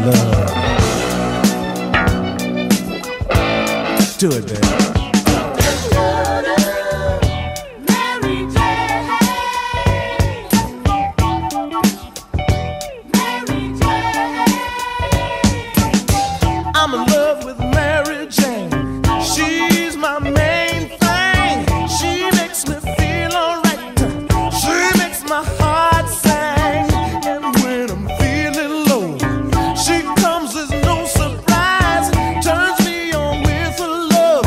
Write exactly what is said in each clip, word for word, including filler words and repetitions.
love. Do it, baby. She comes as no surprise, turns me on with her love.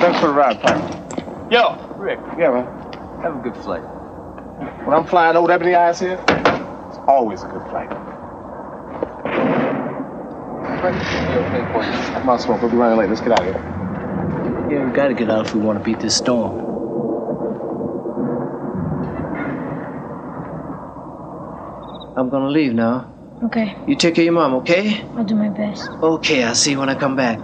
Thanks for the ride, pal. Yo, Rick. Yeah, man. Have a good flight. When I'm flying old Ebony Eyes here, it's always a good flight. I'm out of smoke. We'll be running late. Let's get out of here. Yeah, we gotta get out if we want to beat this storm. I'm gonna leave now. Okay. You take care of your mom, okay? I'll do my best. Okay, I'll see you when I come back.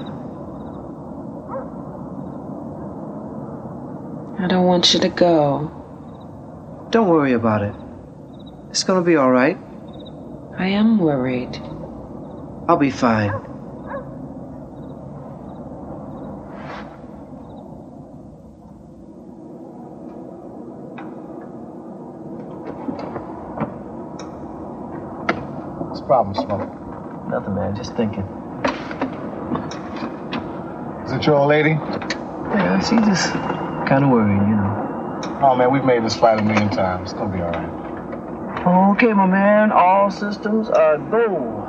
I don't want you to go. Don't worry about it. It's gonna be all right. I am worried. I'll be fine. What's the problem, Smoke? Nothing, man. Just thinking. Is it your old lady? Yeah, she just kind of worried, you know. Oh, man, we've made this flight a million times. It's gonna be all right. Okay, my man. All systems are go.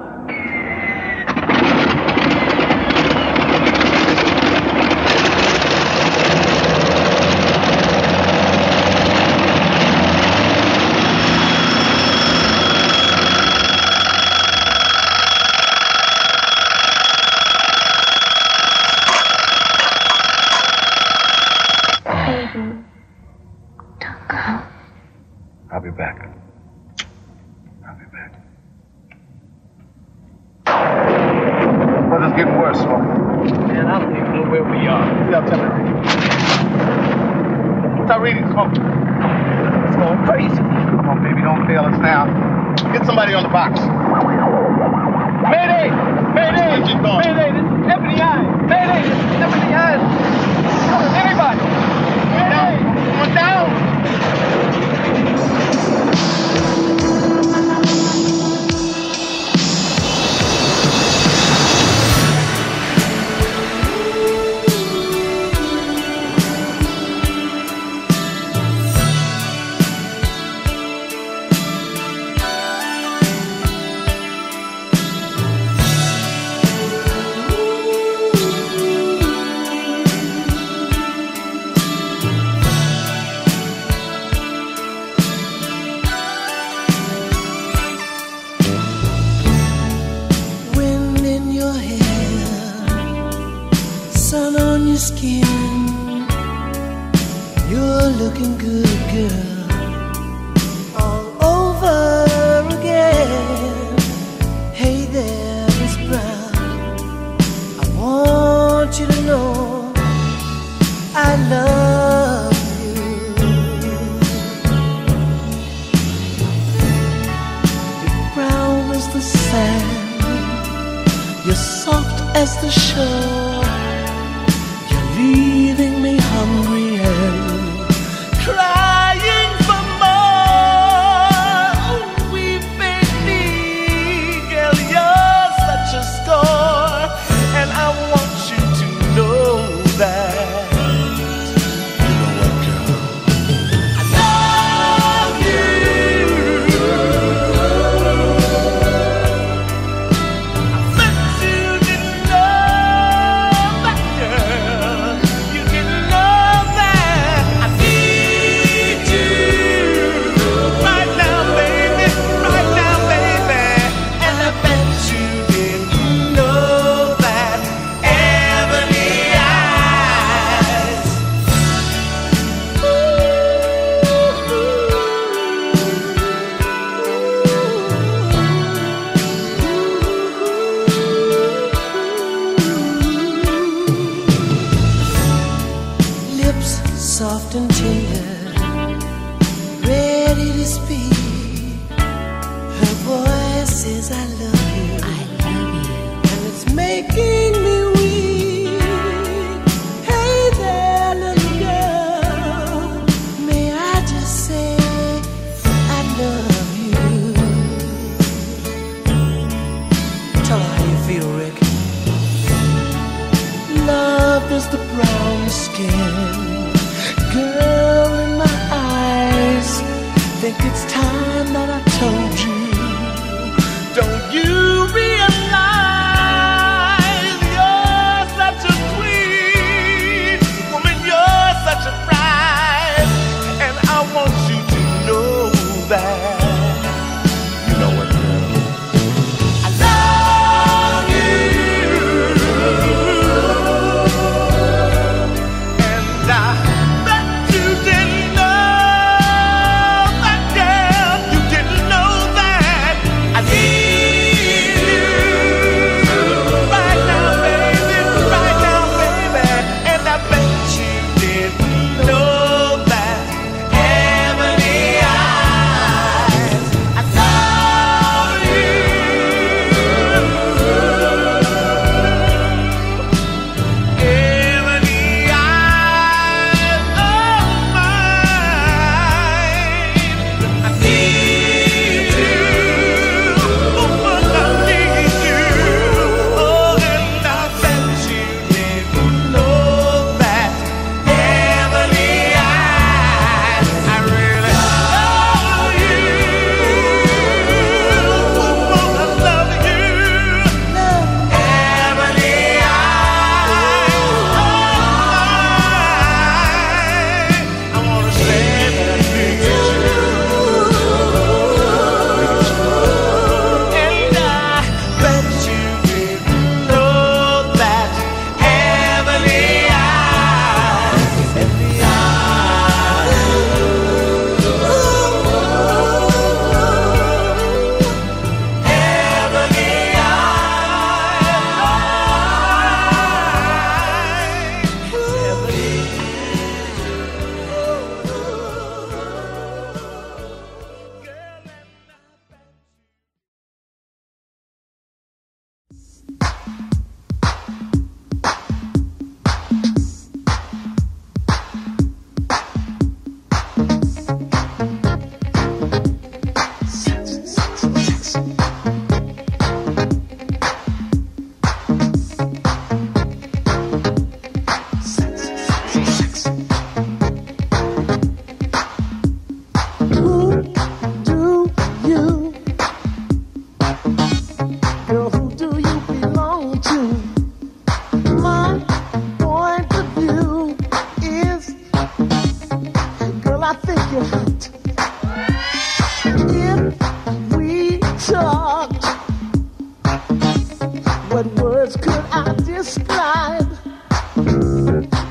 that I describe.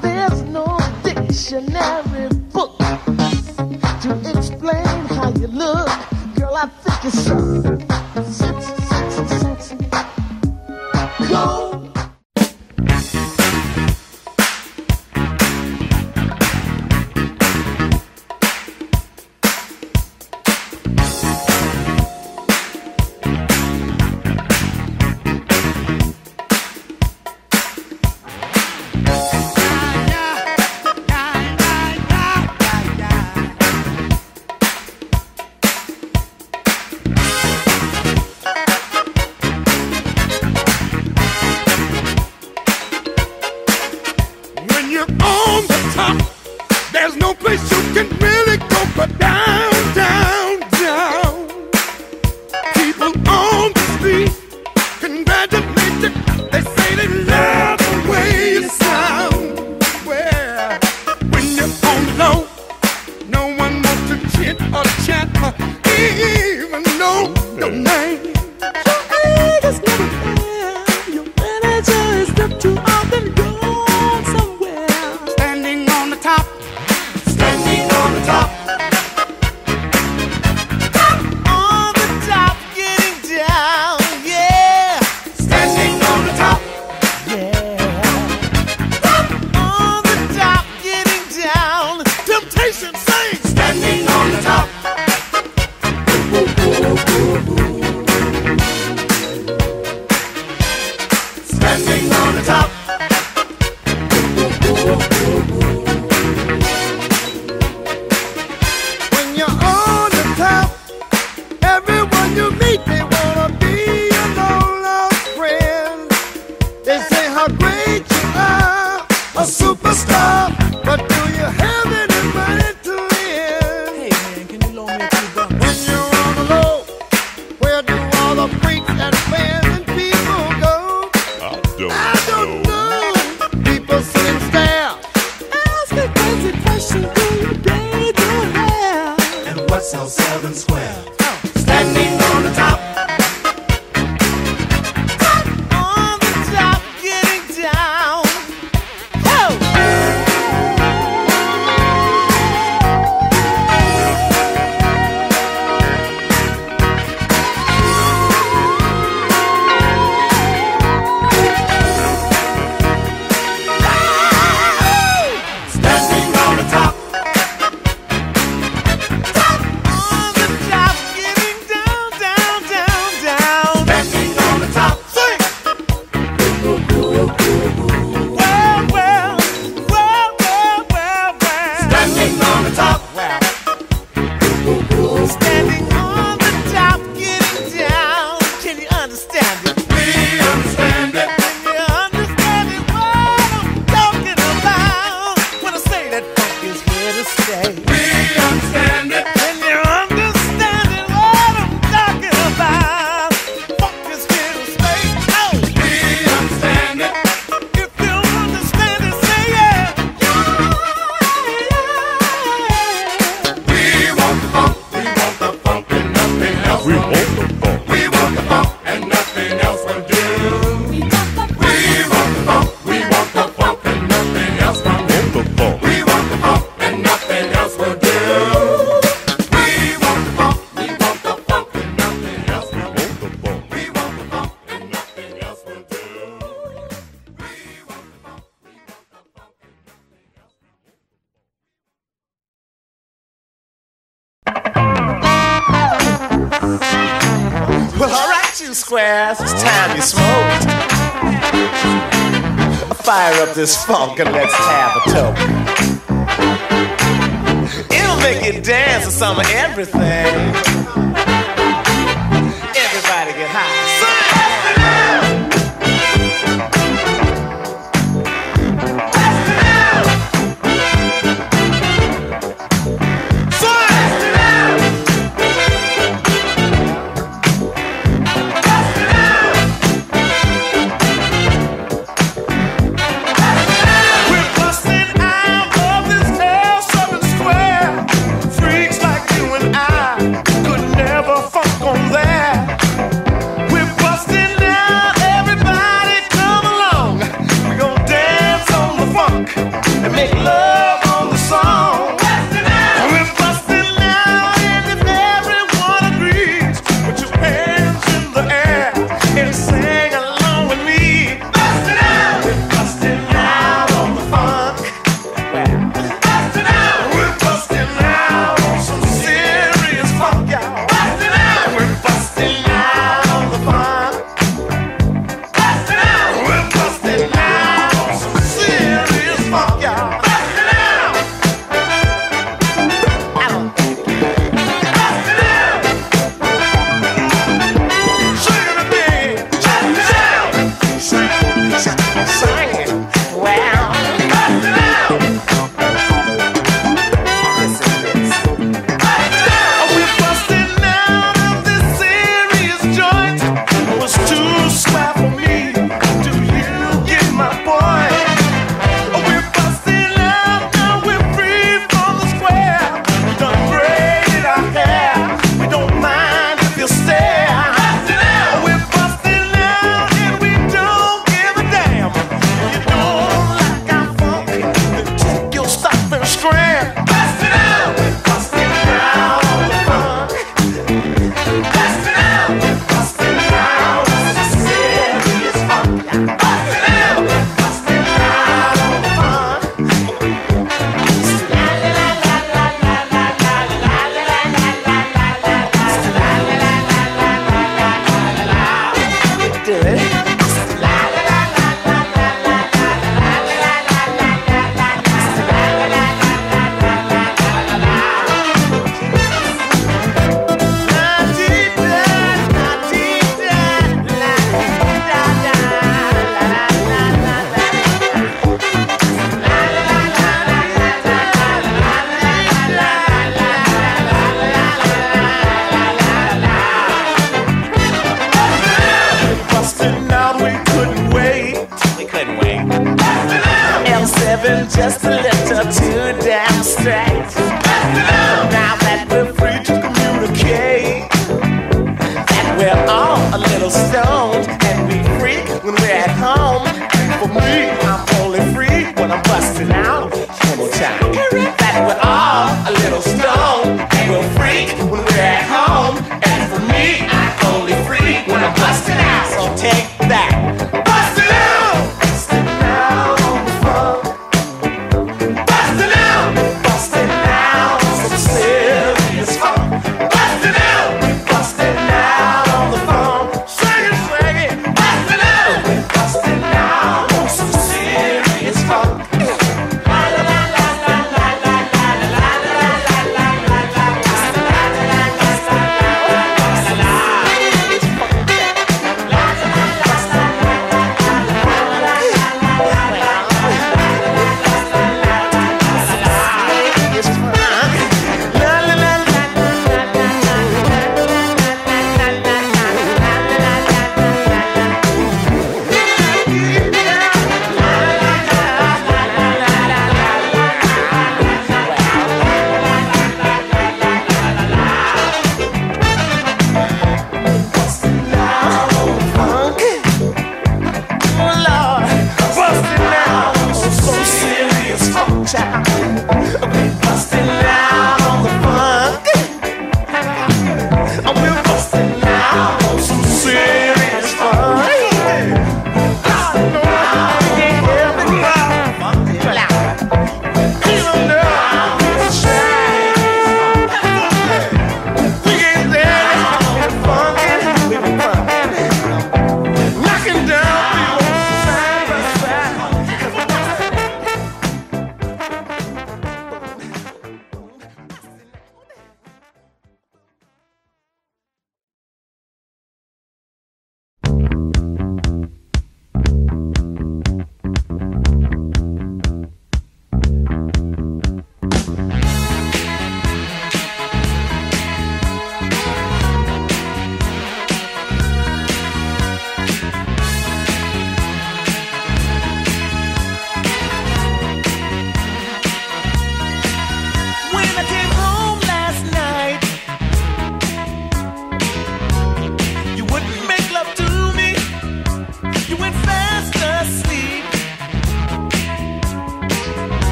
There's no dictionary book to explain how you look. Girl, I think it's something. This funk and let's have a toke. It'll make you dance to some of everything. Everybody get high. Good than just a letter to demonstrate. Now that we're free to communicate, that we're all a little stoned and we freak when we're at home. And for me, I'm only free when I'm busting out. One more time. That we're all a little stoned and we'll freak when we're at home. And for me, I'm only free when I'm busting out. So take that.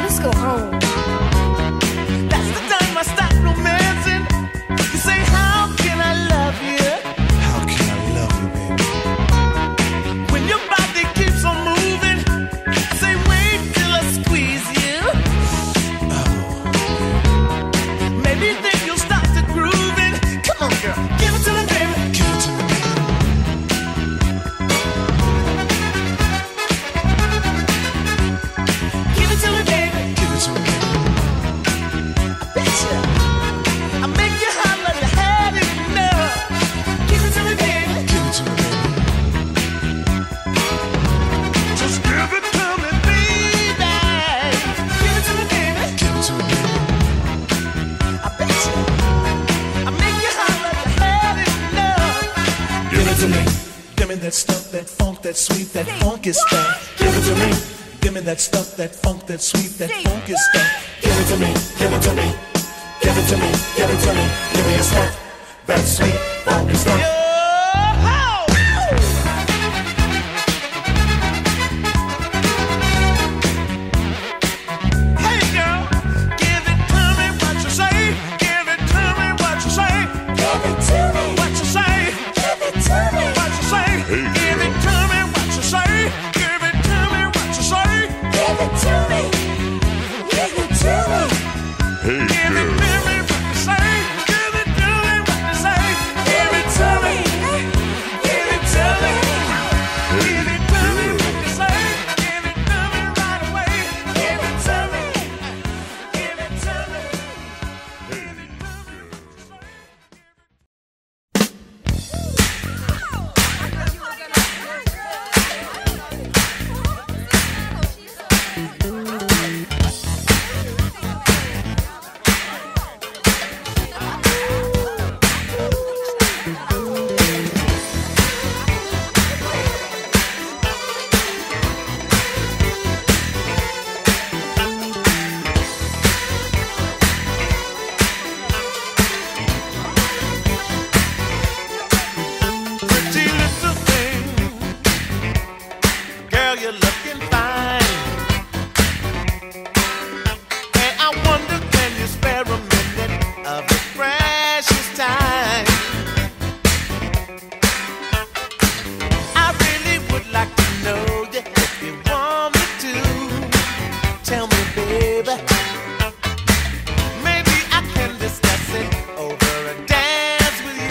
Let's go home. it to me. Give me that stuff, that funk, that sweet, that funk is stuff. Give it to me. Give me that stuff, that funk, that sweet, that funk is stuff. Give it to me. Give it to me. Give it to me. Give it to me. Give me your stuff. That sweet, funk is stuff. Dance with me.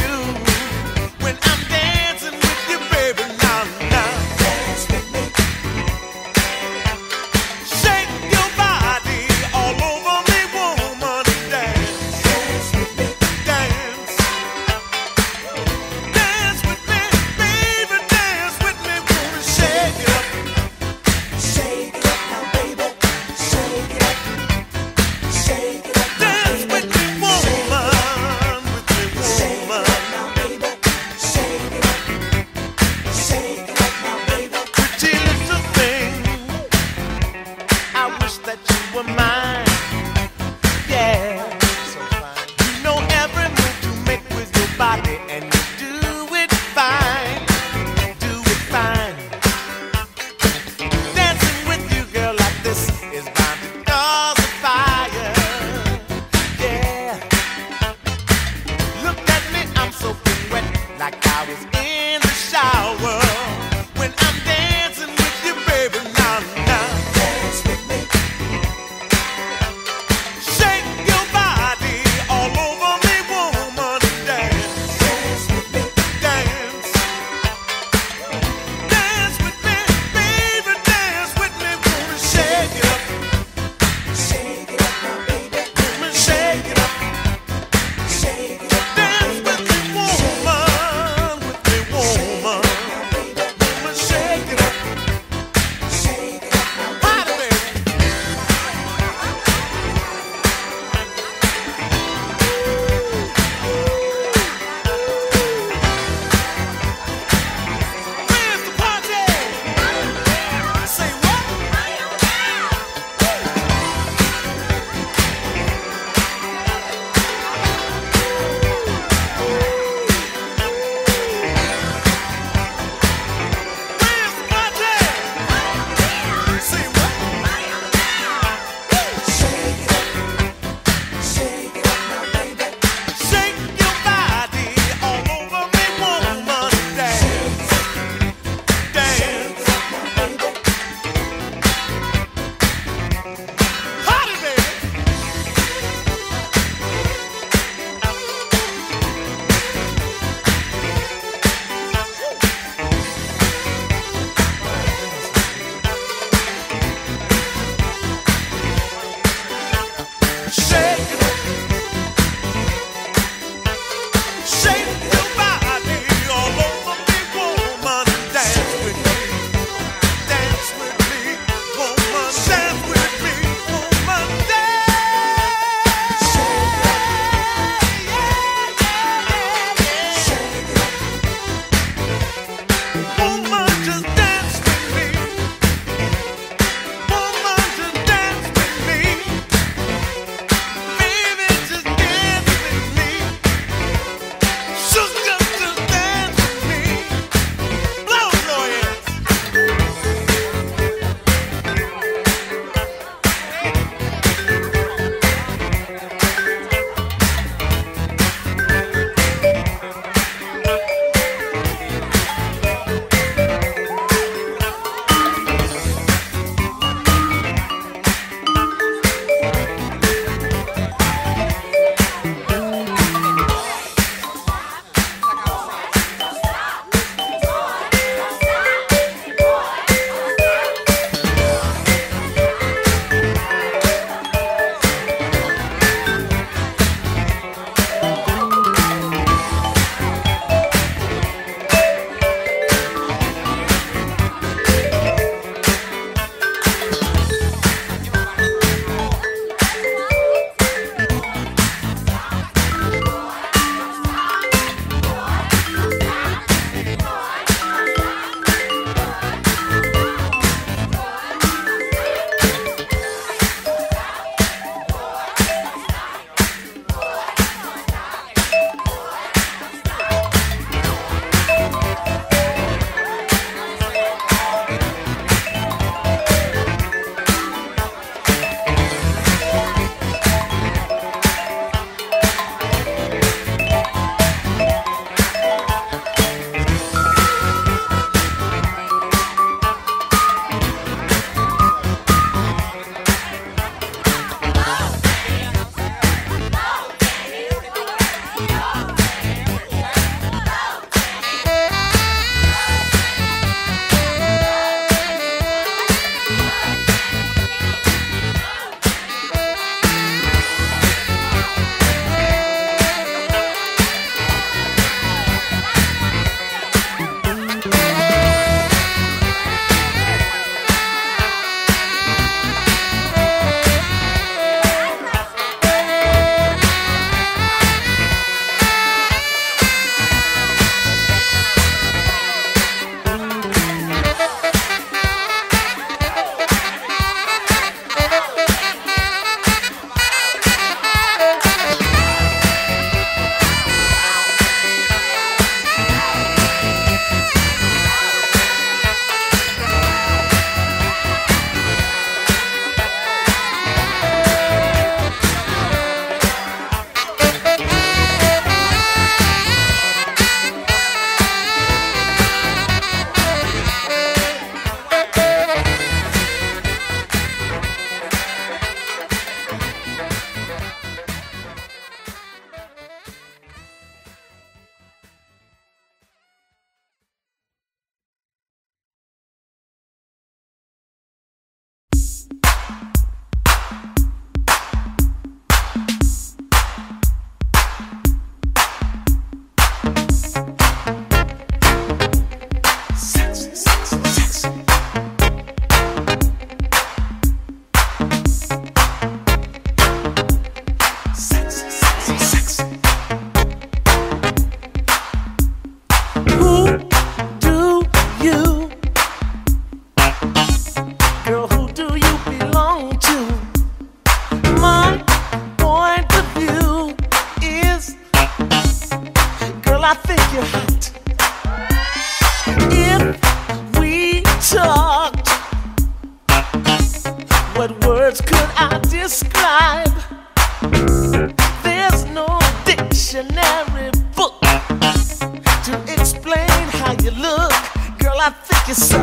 how you look, girl, I think you're so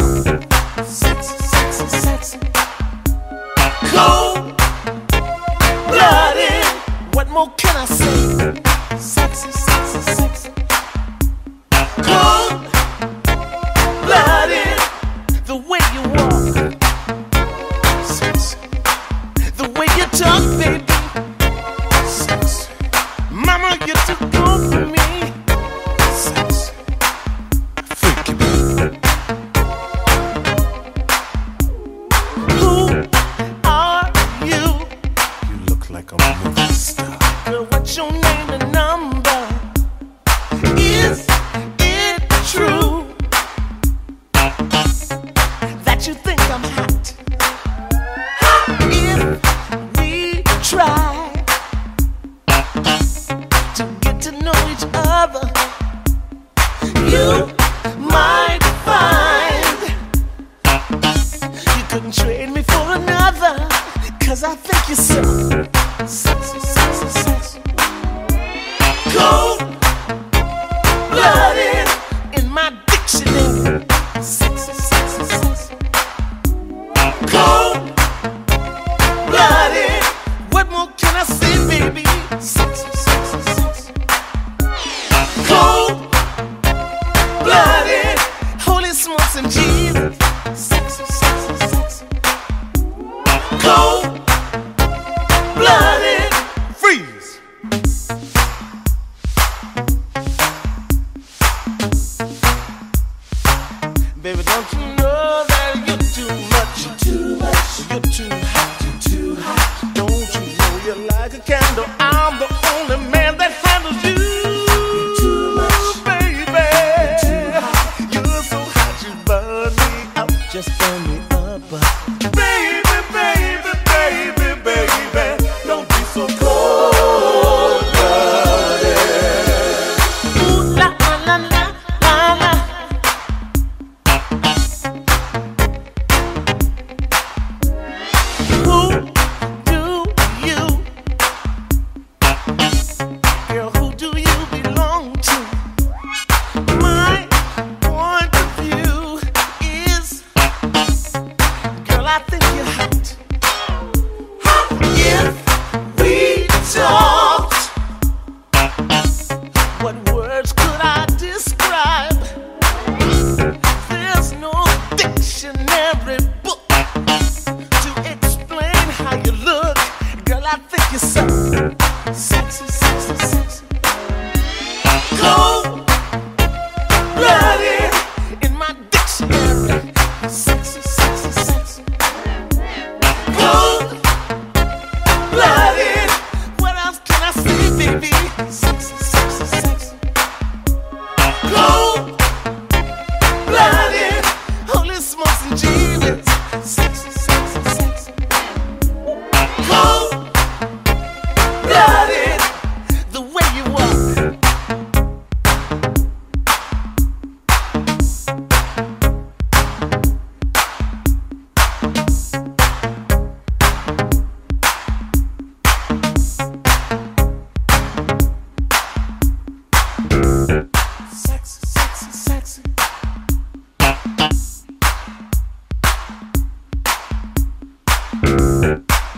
sexy, sexy, sexy, cold-blooded. What more can I say? Sexy, sexy, sexy, cold-blooded. The way you walk, sexy. The way you talk, baby, sexy. Mama, you're too good for me. What's your name and number? Is it true that you think I'm hot? If we try to get to know each other, you might find you couldn't trade me for another, 'cause I think you're so sexy, sexy, sexy, cold-blooded. In my dictionary, sexy, sexy, sexy, cold-blooded. What more can I say, baby? Sexy, sexy, sexy, cold-blooded. Holy smokes and Jesus, sexy, sexy, sexy, cold-blooded. Baby, don't you know that you're too much, you're too much, you're too hot, you're too hot. Don't you know you're like a candle? I'm the only man that handles you. You're too much, baby, you're too hot. You're so hot, you burn me up, just burn me up, baby, baby, baby, baby. Don't be so cold, buddy. Ooh la la la la la. Sexy, sexy, sexy, cold-blooded. In my dictionary, sexy, sexy, sexy, cold-blooded. What else can I say, baby? Sexy, sexy, sexy, cold-blooded. Holy smokes and Jesus, sexy, sexy, sexy, cold-blooded.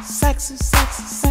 Sexy, sexy, sexy, sexy, sexy, sexy.